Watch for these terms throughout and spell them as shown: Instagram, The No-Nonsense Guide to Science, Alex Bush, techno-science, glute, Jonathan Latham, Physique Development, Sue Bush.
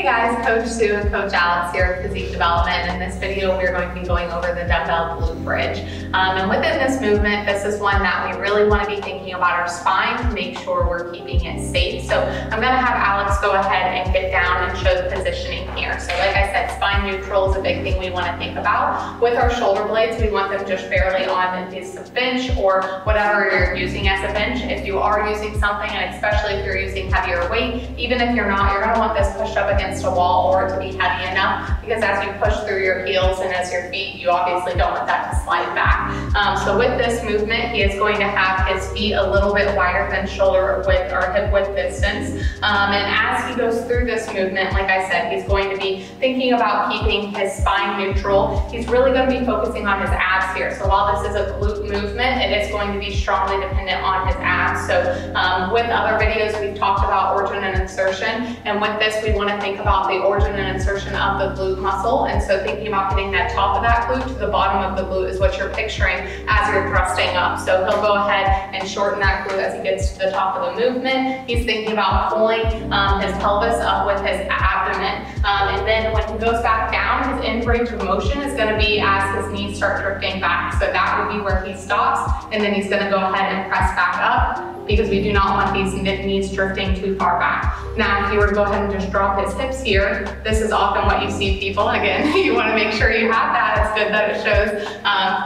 Hey guys, Coach Sue and Coach Alex here at Physique Development. In this video, we're going to be going over the dumbbell glute bridge. And within this movement, this is one that we really want to be thinking about our spine to make sure we're keeping it safe. So I'm going to have Alex go ahead and get down and show the positioning here. So like I said, spine neutral is a big thing we want to think about. With our shoulder blades, we want them just barely on a piece of bench or whatever you're using as a bench. If you are using something, and especially if you're using heavier weight, even if you're not, you're going to want this pushed up against a wall or to be heavy enough, because as you push through your heels and as your feet, you obviously don't want that to slide back. So with this movement, he is going to have his feet a little bit wider than shoulder width or hip width distance. And as he goes through this movement, like I said, he's going to be thinking about keeping his spine neutral. He's really going to be focusing on his abs here. So while this is a glute movement, it is going to be strongly dependent on his abs. So with other videos, we've talked about origin and insertion. And with this, we want to think about the origin and insertion of the glute muscle. And so thinking about getting that top of that glute to the bottom of the glute is what you're picturing as you're thrusting up. So he'll go ahead and shorten that glute as he gets to the top of the movement. He's thinking about pulling his pelvis up with his abdomen. And then when he goes back down, his end range of motion is gonna be as his knees start drifting back. So that would be where he stops. And then he's gonna go ahead and press back up, because we do not want these knees drifting too far back. Now, if you were to go ahead and just drop his hips here, this is often what you see people, again, you wanna make sure you have that, it's good that it shows,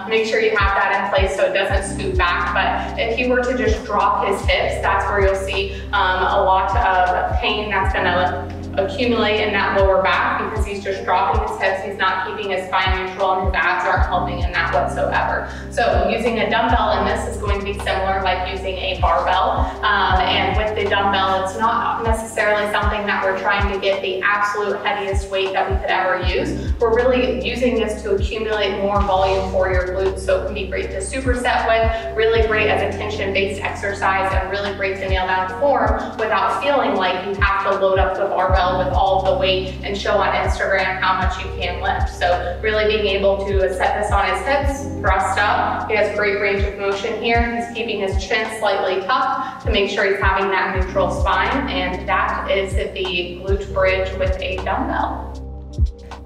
make sure you have that in place so it doesn't scoot back, but if you were to just drop his hips, that's where you'll see a lot of pain that's gonna accumulate in that lower back, because he's just dropping his hips, he's not keeping his spine neutral, and his abs aren't helping in that whatsoever. So using a dumbbell in this is going to be similar like using a barbell, and with the dumbbell, it's not necessarily something that we're trying to get the absolute heaviest weight that we could ever use. We're really using this to accumulate more volume for your glutes, so it can be great to superset with, really great as a tension-based exercise, and really great to nail down form without feeling like you have to load up the barbell with all the weight and show on Instagram how much you can lift. So really being able to set this on his hips, thrust up. He has great range of motion here. He's keeping his chin slightly tucked to make sure he's having that neutral spine. And that is the glute bridge with a dumbbell.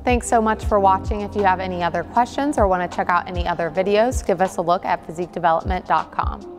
Thanks so much for watching. If you have any other questions or want to check out any other videos, give us a look at physiquedevelopment.com.